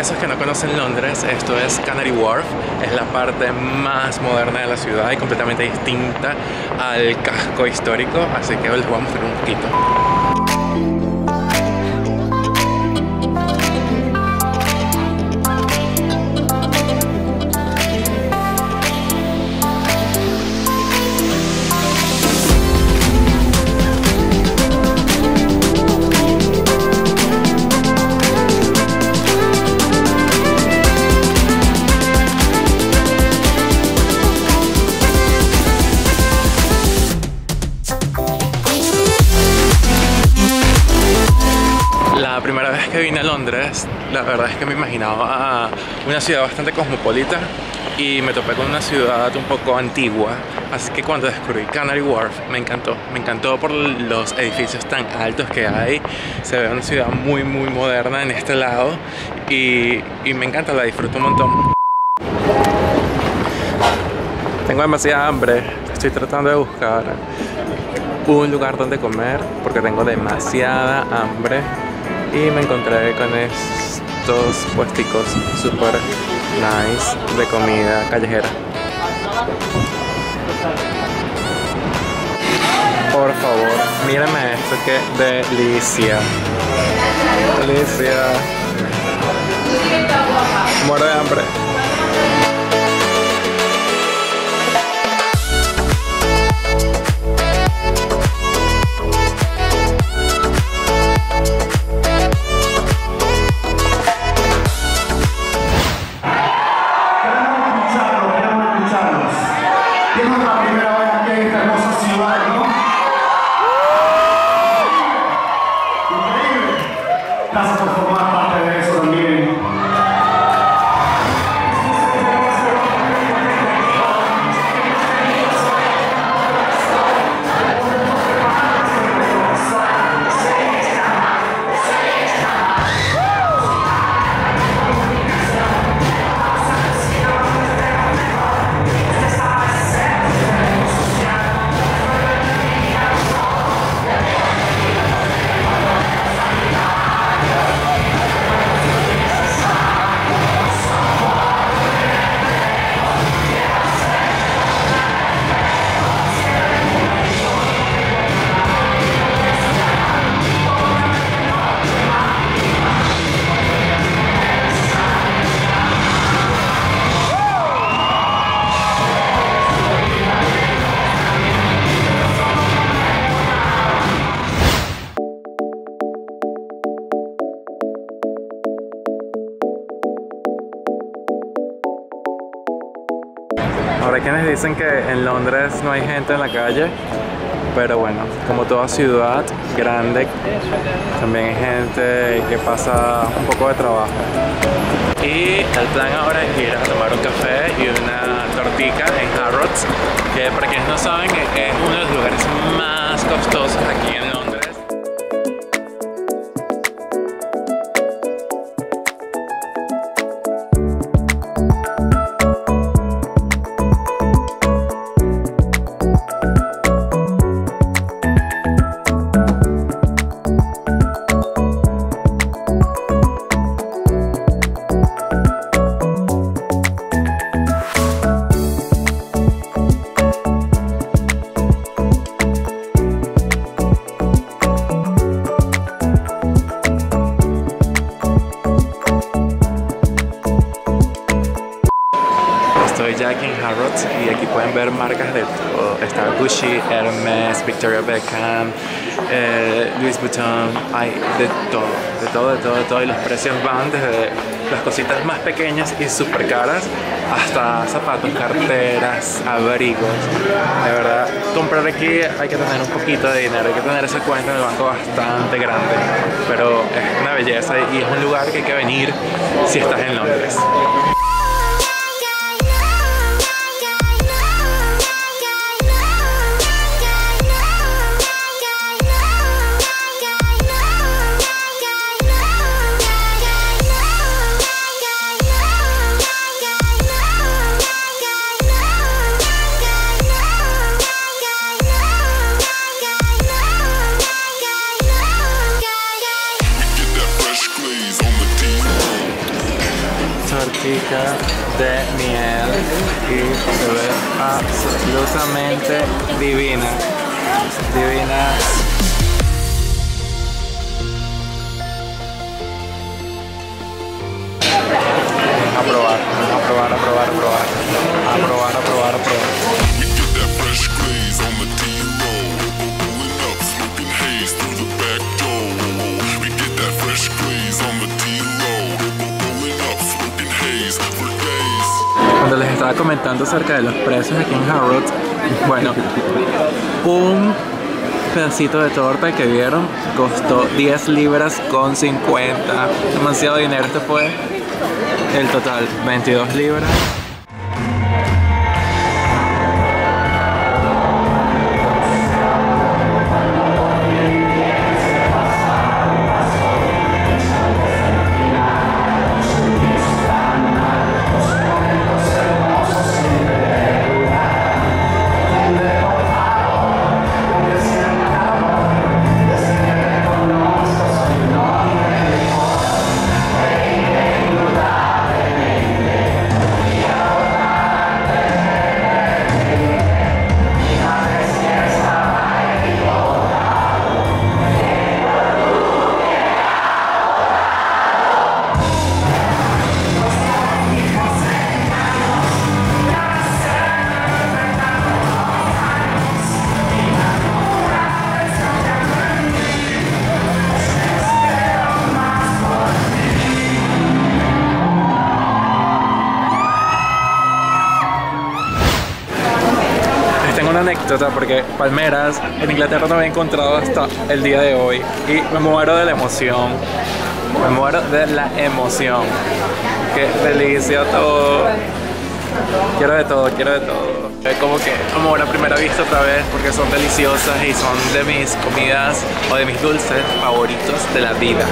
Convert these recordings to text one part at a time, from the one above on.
de esos que no conocen Londres, esto es Canary Wharf, es la parte más moderna de la ciudad y completamente distinta al casco histórico, así que les voy a mostrar un poquito. La primera vez que vine a Londres, la verdad es que me imaginaba una ciudad bastante cosmopolita y me topé con una ciudad un poco antigua, así que cuando descubrí Canary Wharf me encantó por los edificios tan altos que hay, se ve una ciudad muy muy moderna en este lado y me encanta, la disfruto un montón. Tengo demasiada hambre, estoy tratando de buscar un lugar donde comer porque tengo demasiada hambre. Y me encontré con estos puesticos super nice de comida callejera. Por favor, mírenme esto, que delicia. Delicia. Muero de hambre. Ahora, quienes dicen que en Londres no hay gente en la calle, pero bueno, como toda ciudad grande, también hay gente que pasa un poco de trabajo. Y el plan ahora es ir a tomar un café y una tortica en Harrods, que para quienes no saben es uno de los lugares más costosos aquí en Londres. Aquí en Harrods, y aquí pueden ver marcas de todo. Está Bushy, Hermes, Victoria Beckham, Louis Vuitton, hay de todo, y los precios van desde las cositas más pequeñas y súper caras hasta zapatos, carteras, abrigos. De verdad, comprar aquí hay que tener un poquito de dinero, hay que tener esa cuenta en el banco bastante grande, pero es una belleza y es un lugar que hay que venir si estás en Londres. de miel y se ve absolutamente divina, divina. A probar. Cuando les estaba comentando acerca de los precios aquí en Harrods, bueno, un pedacito de torta que vieron costó 10 libras con 50. Demasiado dinero. Este fue el total, 22 libras. Porque palmeras en Inglaterra no había encontrado hasta el día de hoy y me muero de la emoción, qué delicia todo, quiero de todo, es como que amor a primera vista otra vez, porque son deliciosas y son de mis comidas o de mis dulces favoritos de la vida.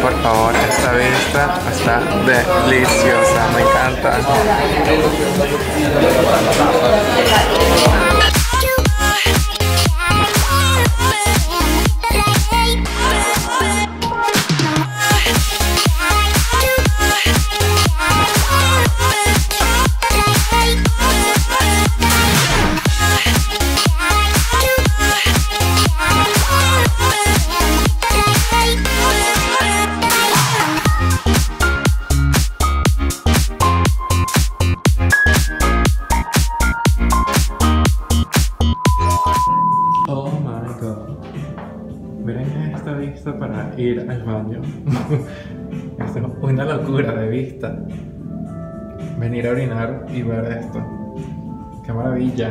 Por favor, esta vista está deliciosa, me encanta. gusta. Para ir al baño. Es una locura de vista. Venir a orinar y ver esto. ¡Qué maravilla!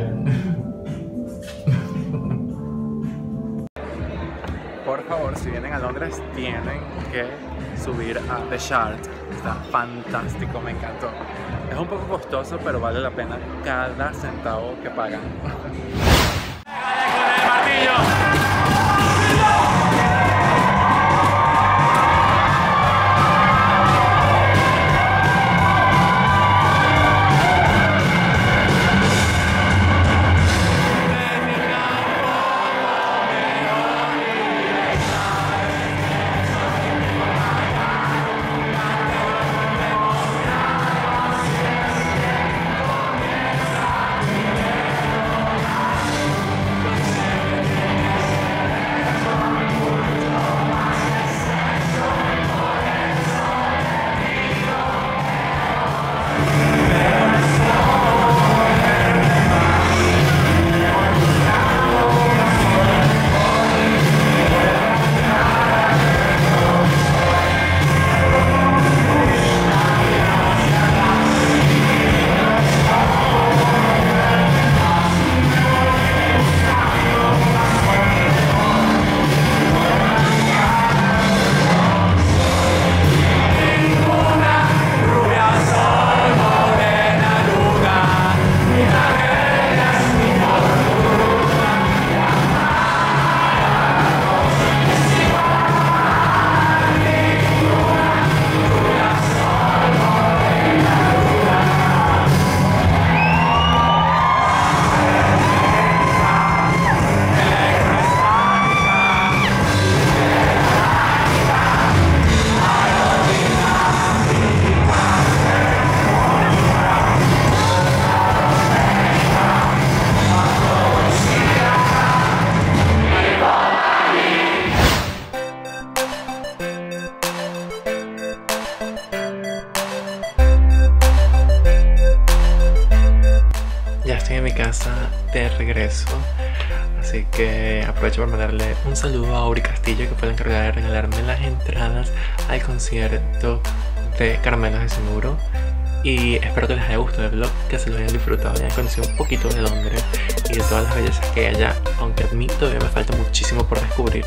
Por favor, si vienen a Londres tienen que subir a The Shard. Está fantástico, me encantó. Es un poco costoso, pero vale la pena cada centavo que pagan. De regreso, así que aprovecho para mandarle un saludo a Uri Castillo, que fue el encargado de regalarme las entradas al concierto de Caramelos de Cianuro, y espero que les haya gustado el vlog, que se lo hayan disfrutado, hayan conocido un poquito de Londres y de todas las bellezas que hay allá, aunque admito que me falta muchísimo por descubrir.